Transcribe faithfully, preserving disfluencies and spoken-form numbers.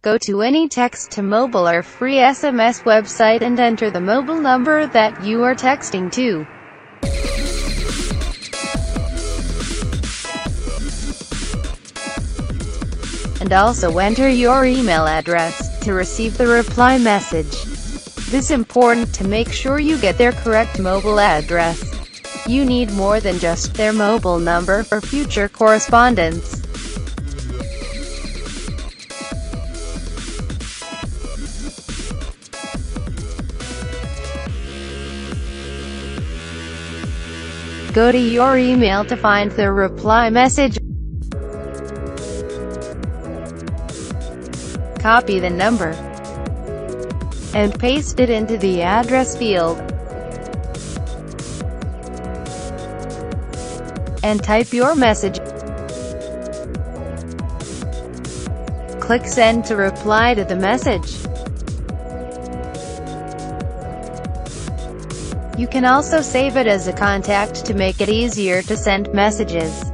Go to any text-to-mobile or free S M S website and enter the mobile number that you are texting to. And also enter your email address to receive the reply message. This is important to make sure you get their correct mobile address. You need more than just their mobile number for future correspondence. Go to your email to find the reply message. Copy the number and paste it into the address field and type your message. Click send to reply to the message. You can also save it as a contact to make it easier to send messages.